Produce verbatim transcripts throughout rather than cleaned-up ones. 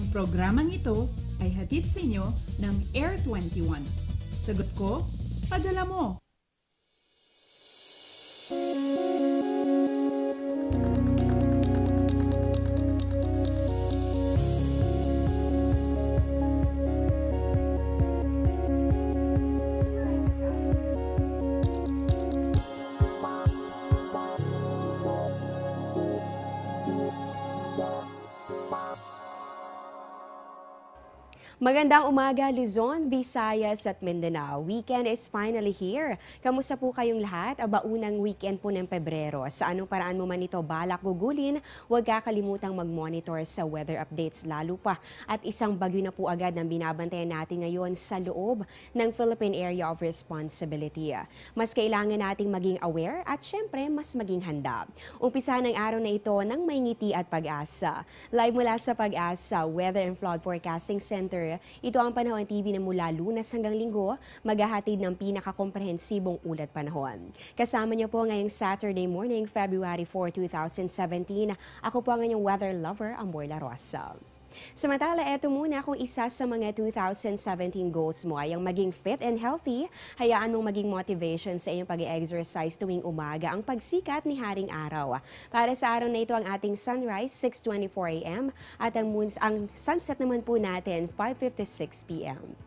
Ang programang ito ay hatid sa inyo ng Air twenty-one. Sagot ko, padala mo! Magandang umaga, Luzon, Visayas at Mindanao. Weekend is finally here. Kamusta po kayong lahat? Aba, unang weekend po ng Pebrero. Sa anong paraan mo man ito balak gugulin, huwag kakalimutang mag-monitor sa weather updates lalo pa. At isang bagyo na po agad ang binabantayan natin ngayon sa loob ng Philippine Area of Responsibility. Mas kailangan nating maging aware at syempre mas maging handa. Umpisahan ang araw na ito ng may ngiti at pag-asa. Live mula sa Pag-asa Weather and Flood Forecasting Center, ito ang Panahon T V na mula Lunes hanggang Linggo, maghahatid ng pinakakomprehensibong ulat panahon. Kasama niyo po ngayong Saturday morning, February four, two thousand seventeen. Ako po ang inyong weather lover, Amor Larrosa. Samantala, eto muna kung isa sa mga two thousand seventeen goals mo ay ang maging fit and healthy. Hayaan mong maging motivation sa inyong pag-exercise tuwing umaga ang pagsikat ni Haring Araw. Para sa araw na ito ang ating sunrise, six twenty-four a m at ang, moons, ang sunset naman po natin, five fifty-six p m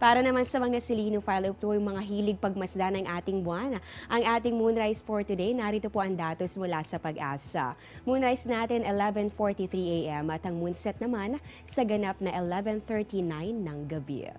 Para naman sa mga silino, follow up to yung mga hilig pagmasdan ng ating buwan. Ang ating moonrise for today, narito po ang datos mula sa Pag-asa. Moonrise natin eleven forty-three a m at ang moonset naman sa ganap na eleven thirty-nine ng gabi.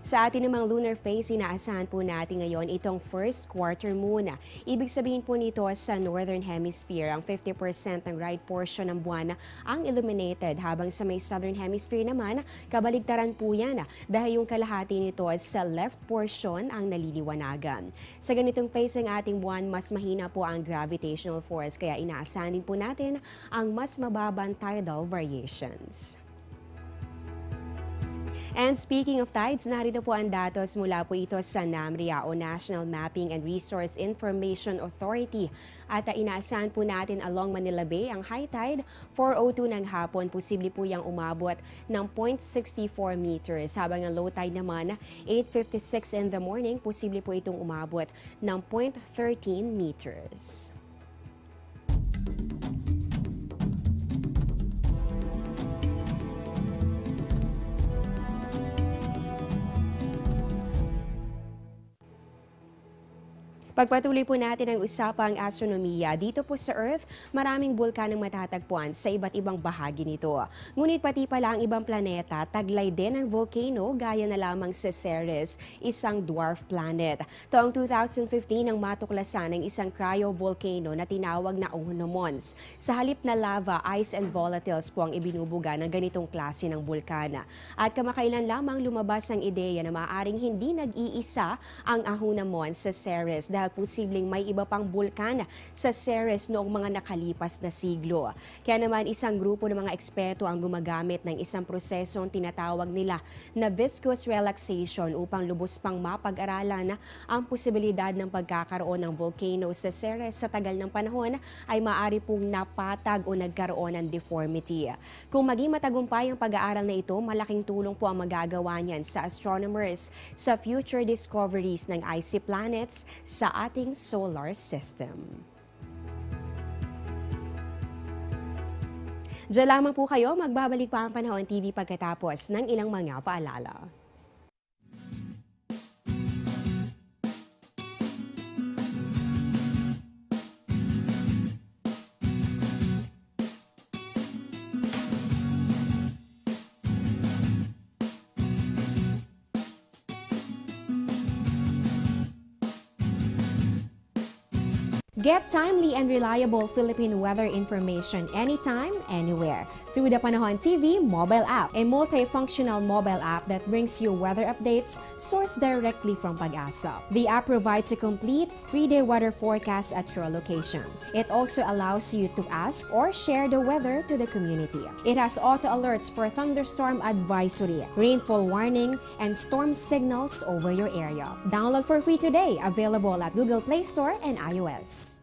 Sa atin namang lunar phase, inaasahan po natin ngayon itong first quarter moon. Ibig sabihin po nito sa northern hemisphere, ang fifty percent ng right portion ng buwan ang illuminated, habang sa may southern hemisphere naman, kabaligtaran po yan dahil yung kalahati nito sa left portion ang naliliwanagan. Sa ganitong phase ng ating buwan, mas mahina po ang gravitational force, kaya inaasahan din po natin ang mas mababang tidal variations. And speaking of tides, narito po ang datos mula po ito sa NAMRIA o National Mapping and Resource Information Authority. At inaasahan po natin along Manila Bay ang high tide, four oh two ng hapon, posible po yung umabot ng zero point six four meters. Habang ang low tide naman, eight fifty-six in the morning, posible po itong umabot ng zero point one three meters. Pagpatuloy po natin ang usapang astronomiya. Dito po sa Earth, maraming bulkanong matatagpuan sa iba't ibang bahagi nito. Ngunit pati pala ang ibang planeta, taglay din ang volcano gaya na lamang sa Ceres, isang dwarf planet. Taong two thousand fifteen ang matuklasan ng isang cryovolcano na tinawag na Ahuna Mons. Sa halip na lava, ice and volatiles po ang ibinubuga ng ganitong klase ng bulkana. At kamakailan lamang lumabas ang ideya na maaaring hindi nag-iisa ang Ahuna Mons sa Ceres dahil posibleng may iba pang bulkan sa Ceres noong mga nakalipas na siglo. Kaya naman isang grupo ng mga eksperto ang gumagamit ng isang prosesong tinatawag nila na viscous relaxation upang lubos pang mapag-aralan ang posibilidad ng pagkakaroon ng volcano sa Ceres sa tagal ng panahon ay maaari pong napatag o nagkaroon ng deformity. Kung maging matagumpay ang pag-aaral na ito, malaking tulong po ang magagawa niyan sa astronomers sa future discoveries ng icy planets sa sa ating solar system. Diyan lamang po kayo, magbabalik pa ang Panahon T V pagkatapos ng ilang mga paalala. Get timely and reliable Philippine weather information anytime, anywhere through the Panahon T V mobile app, a multifunctional mobile app that brings you weather updates sourced directly from Pag-asa. The app provides a complete three-day weather forecast at your location. It also allows you to ask or share the weather to the community. It has auto alerts for thunderstorm advisory, rainfall warning, and storm signals over your area. Download for free today, available at Google Play Store and iOS.